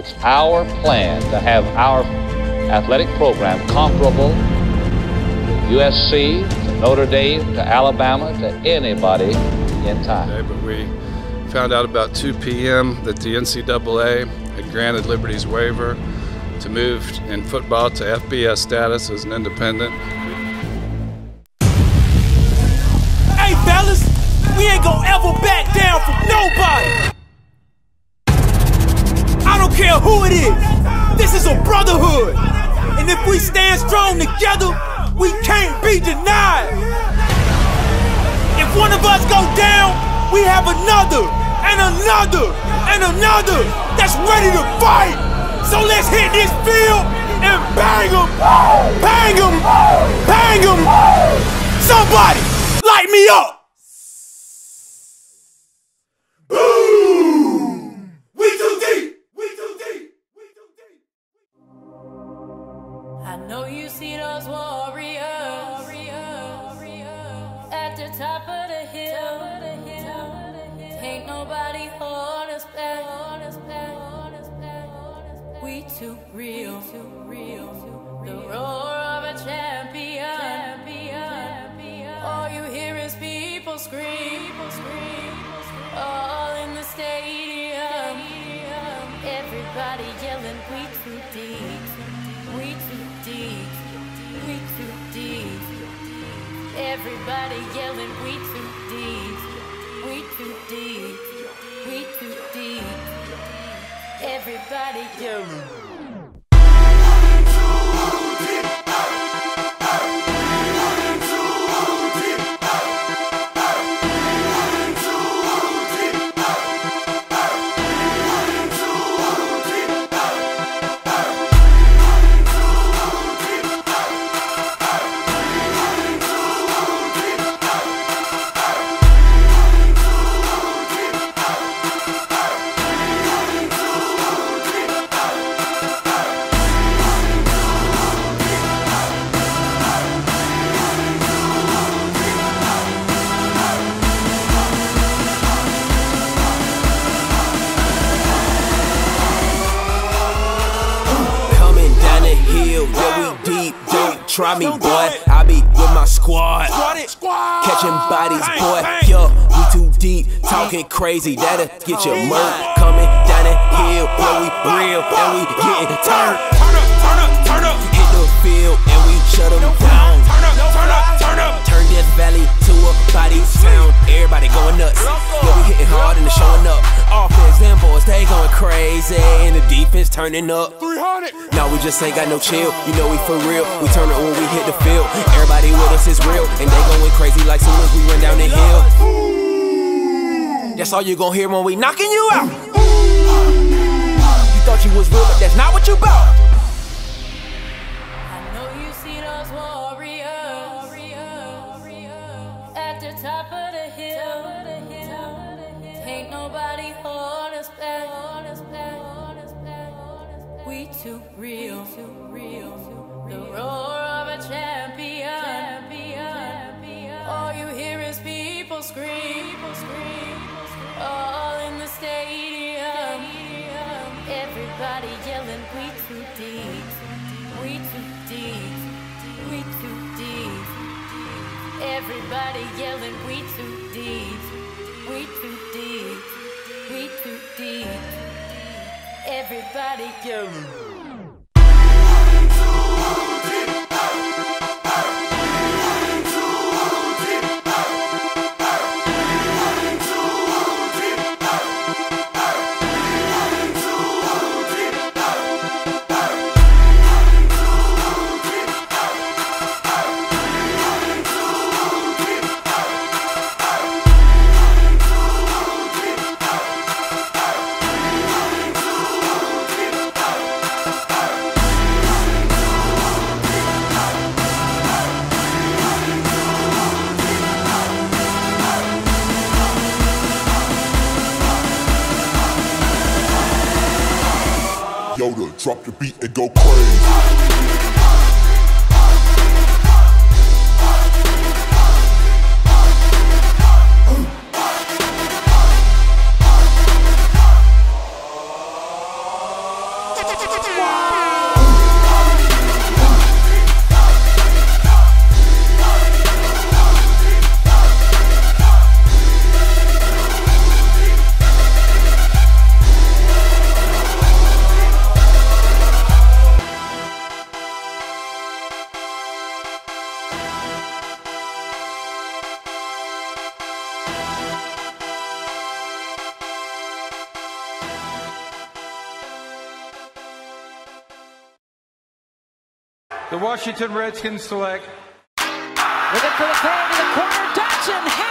It's our plan to have our athletic program comparable to USC, to Notre Dame, to Alabama, to anybody in time. But we found out about 2 p.m. that the NCAA had granted Liberty's waiver to move in football to FBS status as an independent. Hey fellas, we ain't gonna ever back down from nobody! I don't care who it is, this is a brotherhood! And if we stand strong together, we can't be denied! If one of us go down, we have another, and another, and another that's ready to fight! So let's hit this field and bang 'em, bang 'em, bang 'em. Somebody light me up. Boom! We too deep. We too deep. We too deep. I know you see those warriors at the top of the hill. Ain't nobody hold us back. We too real, the roar of a champion. All you hear is people scream, all in the stadium. Everybody yelling, we too deep, Everybody yelling, we too deep, Everybody do. Try me, boy. I be with my squad. Catching bodies, boy. Yo, we too deep. Talking crazy. That'll get your murk. Coming down the hill. Boy, we real and we getting turned. Turn up, turn up, turn up. Hit the field and we shut them down. Turn up, turn up, turn up. Turn this valley to a body sound. Everybody going nuts. Yeah, we hitting hard and they're showing up. Offense, them boys, they going crazy. And the defense turning up. Now we just ain't got no chill. You know we for real. We turn it when we hit the field. Everybody with us is real. And they going crazy like soon as we run down the hill. That's all you gonna hear when we knocking you out. You thought you was real, but that's not what you bout. I know you see those warriors at the top of the hill. Ain't nobody hold us back. We too real, the roar of a champion. All you hear is people scream, all in the stadium. Everybody yelling, we too deep, Everybody yelling, we too deep, Everybody go. Drop the beat and go crazy. The Washington Redskins select. With it for the throw to the corner, Dodson.